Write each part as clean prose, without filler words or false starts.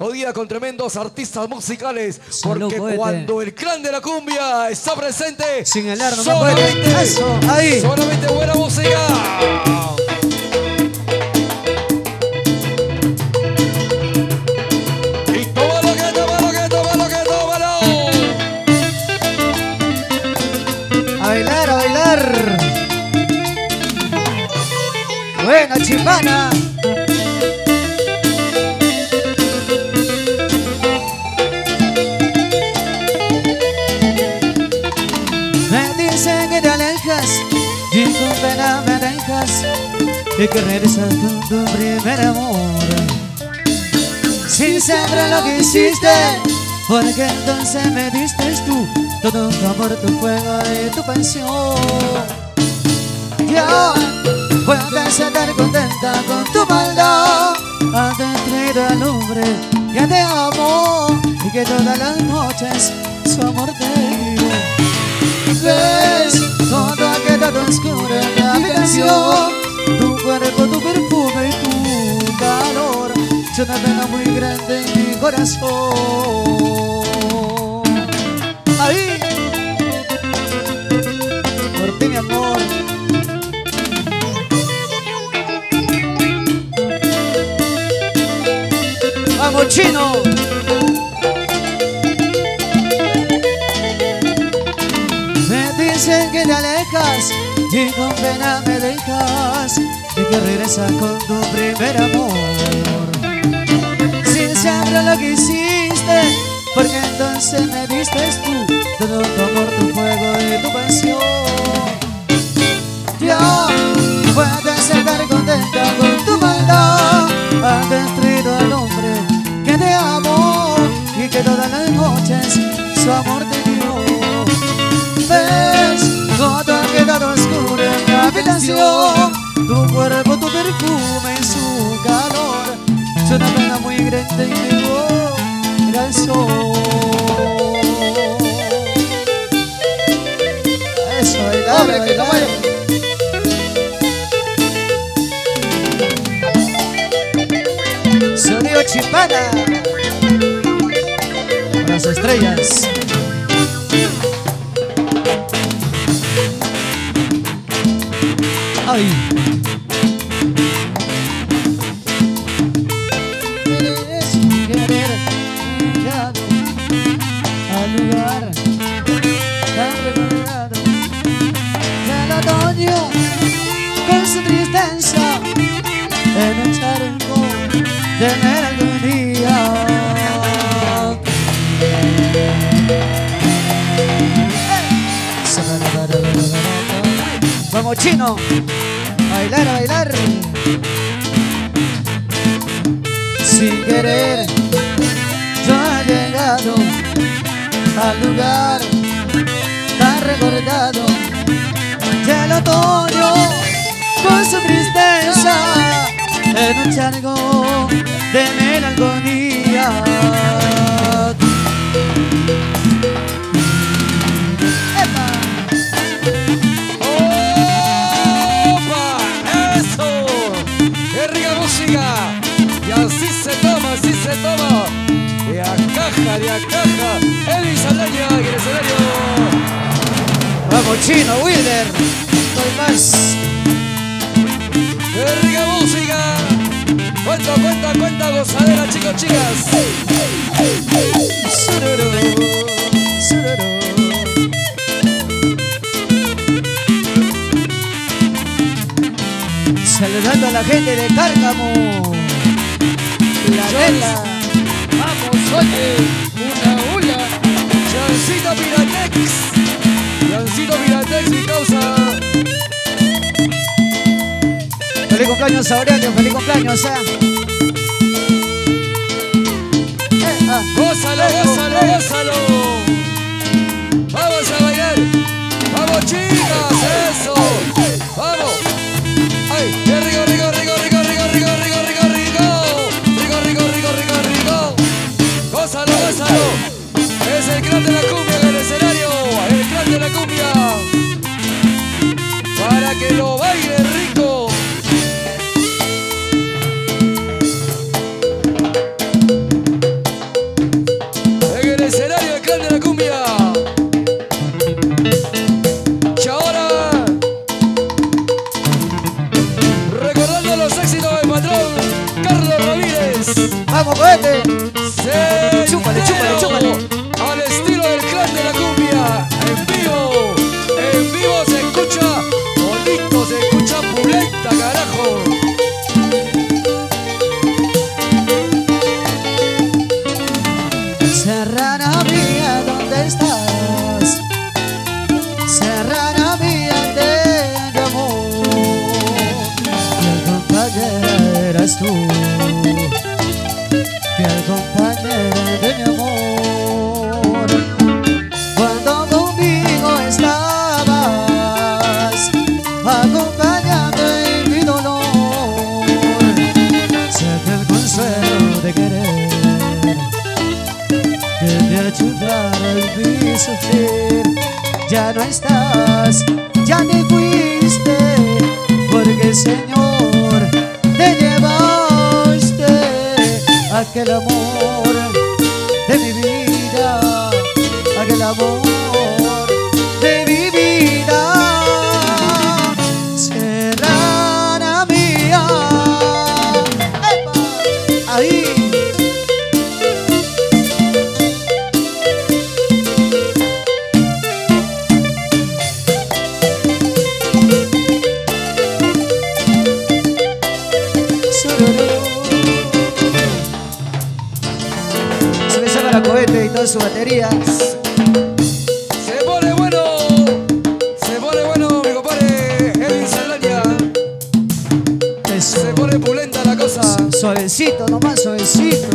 Hoy día con tremendos artistas musicales, porque cuando el clan de la cumbia está presente, señalar, no solamente, ahí, solamente buena música. Y tómalo, que tómalo, que tómalo, que tómalo. A bailar, a bailar. Buena chimana. Y con pena me dejas, y que regresas con tu primer amor, sin saber lo que hiciste, porque entonces me diste tú todo tu amor, tu fuego y tu pasión. Yo puedes estar contenta con tu maldad, has destruido al hombre que te amo, y que todas las noches su amor te dio. ¿Ves? Todo ha quedado oscuro en la habitación, tu cuerpo, tu perfume y tu calor, es una pena muy grande en mi corazón. Ahí, por ti mi amor. Vamos chino. Que te alejas y con pena me dejas, y que regresas con tu primer amor, sin saber lo que hiciste, porque entonces me diste tú todo tu amor, tu fuego y tu pasión. Yo puedes estar contenta con tu maldad, has destruido al hombre que te amó, y que todas las noches su amor te dio. Todo ha quedado oscuro en la habitación, tu cuerpo, tu perfume y su calor, es una pena muy grande y llegó el sol. Eso, bailar, que bailar. Sonido Chipana, las estrellas. Ay. Quieres querer mirado al lugar tan recordado del otoño, con su tristeza en el charco de melancolía. Vamos chino. Bailar, bailar. Sin querer yo he llegado al lugar tan recordado del otoño, con su tristeza en un charco de melancolía. Toma, de a caja, Eli Saldaña en el escenario. Vamos chino, Wilder, no hay más. ¡Qué rica música! Cuenta, cuenta, cuenta, gozadera, chicos, chicas. Sururu, sururu. Saludando a la gente de Cárcamo. La vela, vamos oye, una hula, Chancito Piratex, Chancito Piratex y causa. Feliz cumpleaños a Aurelio, feliz cumpleaños a... Gózalo, gózalo, gózalo. Vamos a bailar, vamos chicas, eso, vamos. Ay, qué rico, rico, rico, rico, rico, rico, rico, rico. Gózalo, gózalo. Es el clan de la cumbia en el escenario. El clan de la cumbia. Para que lo baile rico. cohete. Chúpale, chúpale, chúpale. Al estilo del clan de la cumbia. En vivo se escucha bonito, se escucha pulenta, carajo. Serrana mía, ¿dónde estás? Serrana mía de amor. Fiel compañera eras tú, fiel compañera de mi amor. Cuando conmigo estabas, acompañándome en mi dolor, siente el consuelo de querer, que te ayudara en mi sufrir. Ya no estás, ya te fuiste, porque Señor, te llevaste aquel amor de mi vida, aquel amor de mi vida. Serrana mía, ahí. Se le saca la cohete y toda su batería. Se pone bueno, mi compadre Edwin Saldaña. Se pone pulenta la cosa. Suavecito nomás, suavecito.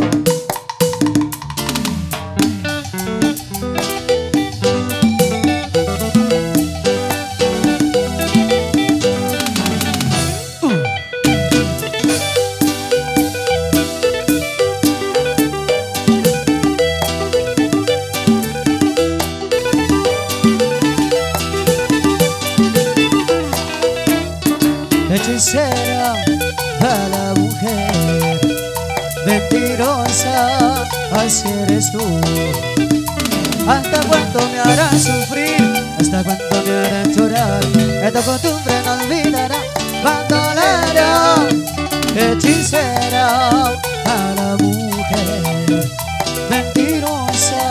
Hechicera a la mujer, mentirosa, así eres tú. ¿Hasta cuánto me harás sufrir? ¿Hasta cuánto me harás llorar? Esta costumbre no olvidará, bandolera. Hechicera a la mujer, mentirosa,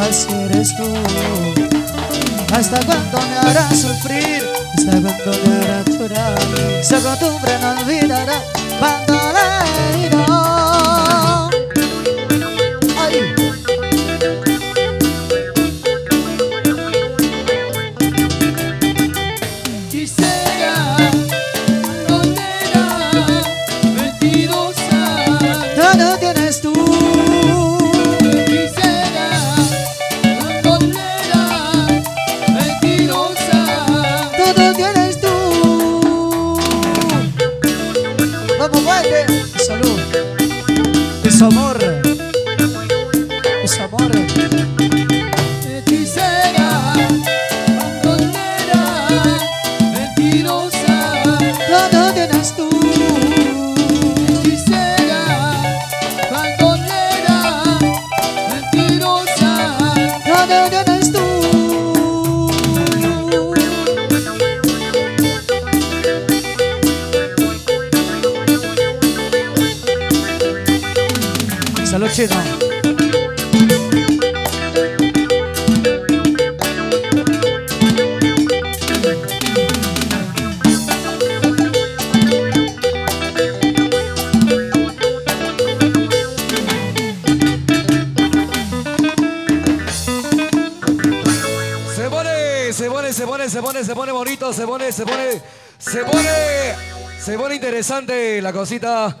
así eres tú. ¿Hasta cuánto me harás sufrir? ¿Hasta cuánto me harás llorar? Esa costumbre no olvidará, bandolera. Ay. Quisiera, bandolera, mentirosa, no lo tienes tú. Salud. Es amor. Es amor. Hechicera, bandolera, mentirosa, todo tienes tú. Hechicera, bandolera, mentirosa, todo tienes tú. Salud, chino. Se pone bonito, se pone interesante la cosita.